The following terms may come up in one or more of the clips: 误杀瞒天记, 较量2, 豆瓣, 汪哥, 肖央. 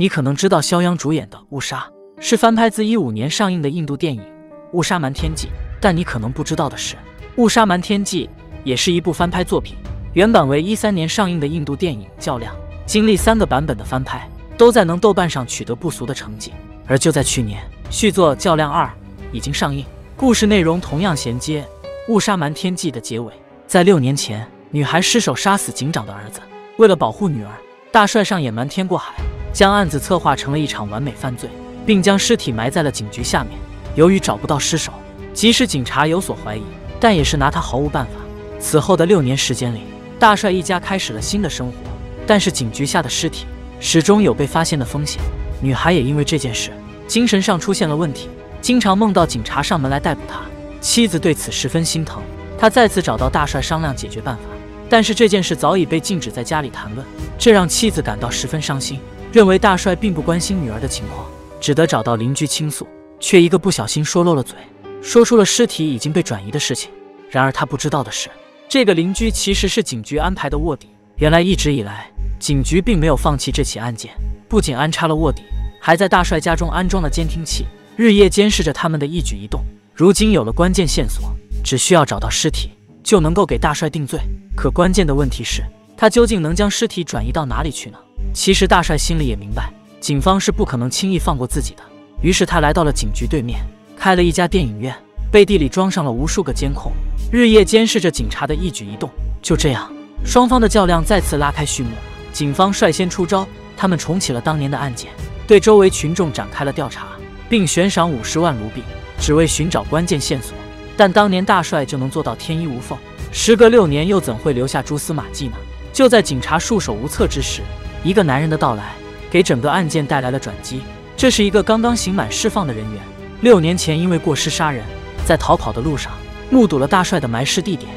你可能知道肖央主演的《误杀》是翻拍自2015年上映的印度电影《误杀瞒天记》，但你可能不知道的是，《误杀瞒天记》也是一部翻拍作品，原版为2013年上映的印度电影《较量》，经历3个版本的翻拍，都在能豆瓣上取得不俗的成绩。而就在去年，续作《较量2》已经上映，故事内容同样衔接《误杀瞒天记》的结尾。在6年前，女孩失手杀死警长的儿子，为了保护女儿，大帅上演瞒天过海，将案子策划成了一场完美犯罪，并将尸体埋在了警局下面。由于找不到尸首，即使警察有所怀疑，但也是拿他毫无办法。此后的6年时间里，大帅一家开始了新的生活，但是警局下的尸体始终有被发现的风险。女孩也因为这件事精神上出现了问题，经常梦到警察上门来逮捕她。妻子对此十分心疼，她再次找到大帅商量解决办法，但是这件事早已被禁止在家里谈论，这让妻子感到十分伤心，认为大帅并不关心女儿的情况，只得找到邻居倾诉，却一个不小心说漏了嘴，说出了尸体已经被转移的事情。然而他不知道的是，这个邻居其实是警局安排的卧底。原来一直以来，警局并没有放弃这起案件，不仅安插了卧底，还在大帅家中安装了监听器，日夜监视着他们的一举一动。如今有了关键线索，只需要找到尸体就能够给大帅定罪。可关键的问题是，他究竟能将尸体转移到哪里去呢？其实大帅心里也明白，警方是不可能轻易放过自己的。于是他来到了警局对面，开了一家电影院，背地里装上了无数个监控，日夜监视着警察的一举一动。就这样，双方的较量再次拉开序幕。警方率先出招，他们重启了当年的案件，对周围群众展开了调查，并悬赏50万卢比，只为寻找关键线索。但当年大帅就能做到天衣无缝，时隔6年又怎会留下蛛丝马迹呢？就在警察束手无策之时，一个男人的到来给整个案件带来了转机。这是一个刚刚刑满释放的人员，6年前因为过失杀人，在逃跑的路上目睹了大帅的埋尸地点。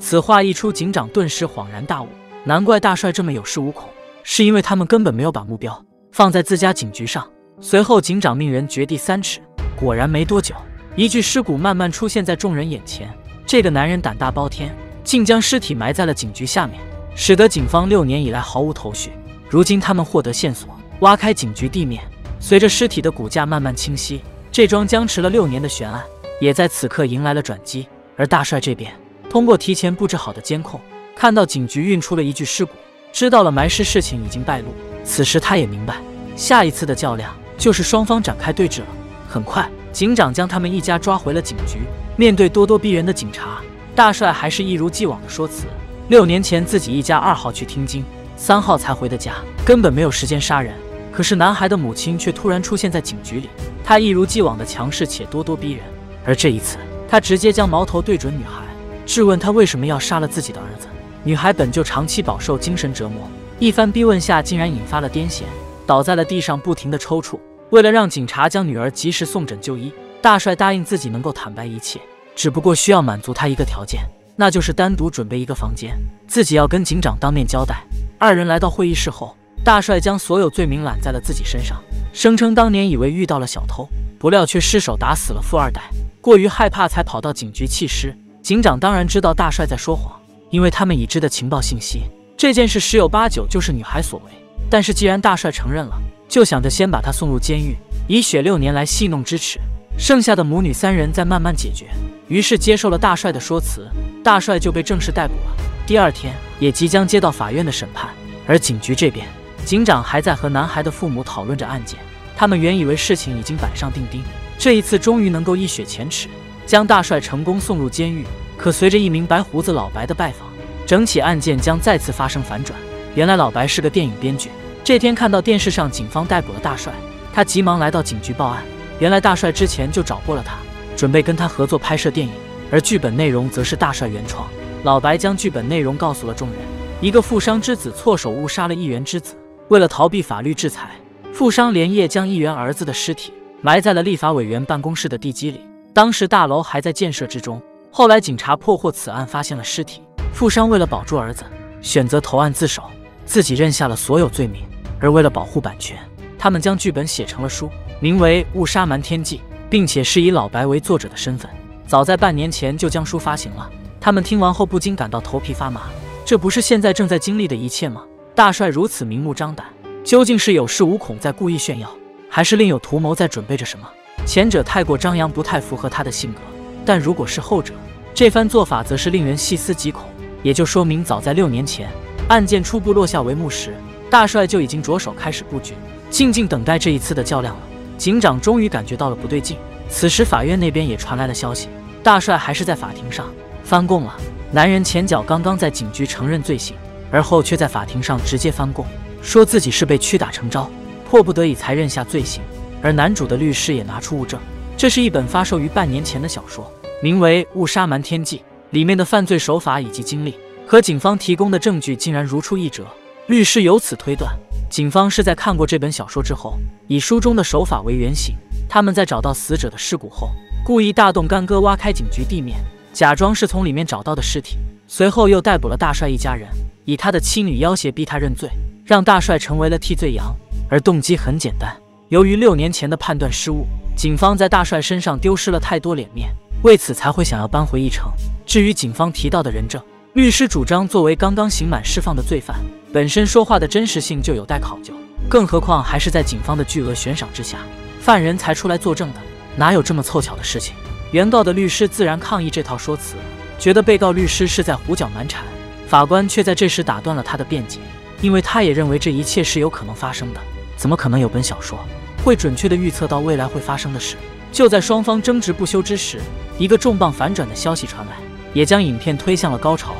此话一出，警长顿时恍然大悟，难怪大帅这么有恃无恐，是因为他们根本没有把目标放在自家警局上。随后警长命人掘地3尺，果然没多久，一具尸骨慢慢出现在众人眼前。这个男人胆大包天，竟将尸体埋在了警局下面，使得警方6年以来毫无头绪。如今他们获得线索，挖开警局地面，随着尸体的骨架慢慢清晰，这桩僵持了6年的悬案也在此刻迎来了转机。而大帅这边，通过提前布置好的监控，看到警局运出了一具尸骨，知道了埋尸事情已经败露。此时他也明白，下一次的较量就是双方展开对峙了。很快，警长将他们一家抓回了警局。面对咄咄逼人的警察，大帅还是一如既往的说辞，6年前自己一家2号去听经，3号才回的家，根本没有时间杀人。可是男孩的母亲却突然出现在警局里，她一如既往的强势且咄咄逼人，而这一次她直接将矛头对准女孩，质问她为什么要杀了自己的儿子。女孩本就长期饱受精神折磨，一番逼问下竟然引发了癫痫，倒在了地上不停的抽搐。为了让警察将女儿及时送诊就医，大帅答应自己能够坦白一切，只不过需要满足他一个条件，那就是单独准备一个房间，自己要跟警长当面交代。2人来到会议室后，大帅将所有罪名揽在了自己身上，声称当年以为遇到了小偷，不料却失手打死了富二代，过于害怕才跑到警局弃尸。警长当然知道大帅在说谎，因为他们已知的情报信息，这件事十有八九就是女孩所为。但是既然大帅承认了，就想着先把他送入监狱，以雪6年来戏弄之耻，剩下的母女3人再慢慢解决。于是接受了大帅的说辞，大帅就被正式逮捕了。第2天也即将接到法院的审判。而警局这边，警长还在和男孩的父母讨论着案件，他们原以为事情已经板上钉钉，这一次终于能够一雪前耻，将大帅成功送入监狱。可随着一名白胡子老白的拜访，整起案件将再次发生反转。原来老白是个电影编剧，这天看到电视上警方逮捕了大帅，他急忙来到警局报案。原来大帅之前就找过了他，准备跟他合作拍摄电影，而剧本内容则是大帅原创。老白将剧本内容告诉了众人，一个富商之子错手误杀了议员之子，为了逃避法律制裁，富商连夜将议员儿子的尸体埋在了立法委员办公室的地基里，当时大楼还在建设之中。后来警察破获此案，发现了尸体，富商为了保住儿子，选择投案自首，自己认下了所有罪名。而为了保护版权，他们将剧本写成了书，名为《误杀瞒天记》，并且是以老白为作者的身份早在半年前就将书发行了。他们听完后不禁感到头皮发麻，这不是现在正在经历的一切吗？大帅如此明目张胆，究竟是有恃无恐在故意炫耀，还是另有图谋在准备着什么？前者太过张扬，不太符合他的性格，但如果是后者，这番做法则是令人细思极恐。也就说明，早在6年前案件初步落下帷幕时，大帅就已经着手开始布局，静静等待这一次的较量了。警长终于感觉到了不对劲。此时法院那边也传来了消息，大帅还是在法庭上翻供了。男人前脚刚刚在警局承认罪行，而后却在法庭上直接翻供，说自己是被屈打成招，迫不得已才认下罪行。而男主的律师也拿出物证，这是一本发售于半年前的小说，名为《误杀瞒天记》，里面的犯罪手法以及经历和警方提供的证据竟然如出一辙。律师由此推断，警方是在看过这本小说之后，以书中的手法为原型，他们在找到死者的尸骨后，故意大动干戈，挖开警局地面，假装是从里面找到的尸体，随后又逮捕了大帅一家人，以他的妻女要挟逼他认罪，让大帅成为了替罪羊。而动机很简单，由于6年前的判断失误，警方在大帅身上丢失了太多脸面，为此才会想要扳回一城。至于警方提到的人证，律师主张作为刚刚刑满释放的罪犯，本身说话的真实性就有待考究，更何况还是在警方的巨额悬赏之下，犯人才出来作证的，哪有这么凑巧的事情？原告的律师自然抗议这套说辞，觉得被告律师是在胡搅蛮缠。法官却在这时打断了他的辩解，因为他也认为这一切是有可能发生的，怎么可能有本小说会准确地预测到未来会发生的事？就在双方争执不休之时，一个重磅反转的消息传来，也将影片推向了高潮。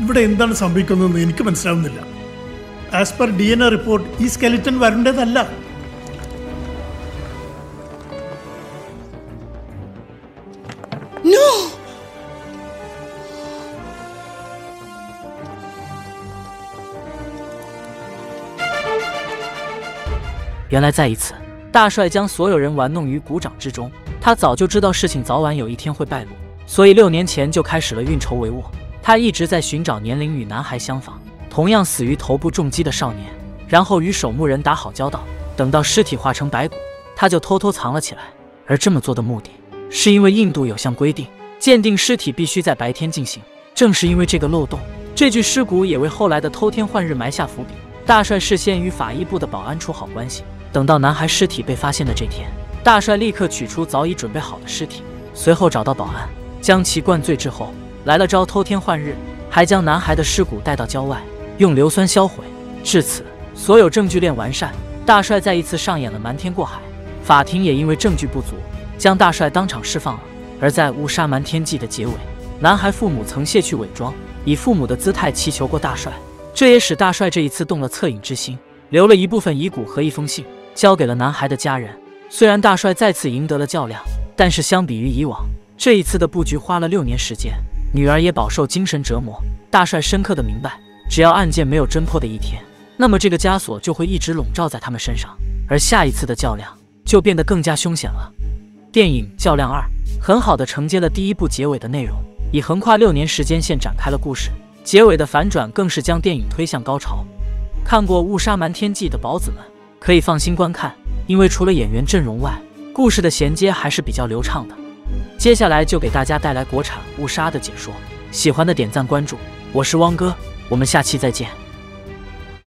ഇവിടെ എന്താണ് സംഭവിക്കുന്നതെന്ന് എനിക്ക് മനസ്സിലാവുന്നില്ല. As per DNA report, ഈ സ്കെലിറ്റൻ വരുന്നതല്ല. No.原来再一次，大帅将所有人玩弄于股掌之中。他早就知道事情早晚有一天会败露，所以6年前就开始了运筹帷幄。他一直在寻找年龄与男孩相仿、同样死于头部重击的少年，然后与守墓人打好交道，等到尸体化成白骨，他就偷偷藏了起来。而这么做的目的，是因为印度有项规定，鉴定尸体必须在白天进行。正是因为这个漏洞，这具尸骨也为后来的偷天换日埋下伏笔。大帅事先与法医部的保安处好关系，等到男孩尸体被发现的这天，大帅立刻取出早已准备好的尸体，随后找到保安，将其灌醉之后，来了招偷天换日，还将男孩的尸骨带到郊外，用硫酸销毁。至此，所有证据链完善，大帅再一次上演了瞒天过海。法庭也因为证据不足，将大帅当场释放了。而在《误杀瞒天记》的结尾，男孩父母曾卸去伪装，以父母的姿态祈求过大帅，这也使大帅这一次动了恻隐之心，留了一部分遗骨和一封信，交给了男孩的家人。虽然大帅再次赢得了较量，但是相比于以往，这一次的布局花了6年时间。女儿也饱受精神折磨，大帅深刻的明白，只要案件没有侦破的一天，那么这个枷锁就会一直笼罩在他们身上，而下一次的较量就变得更加凶险了。电影《较量2》很好的承接了第一部结尾的内容，以横跨6年时间线展开了故事，结尾的反转更是将电影推向高潮。看过《误杀瞒天记》的宝子们可以放心观看，因为除了演员阵容外，故事的衔接还是比较流畅的。接下来就给大家带来国产《误杀》的解说，喜欢的点赞关注，我是汪哥，我们下期再见。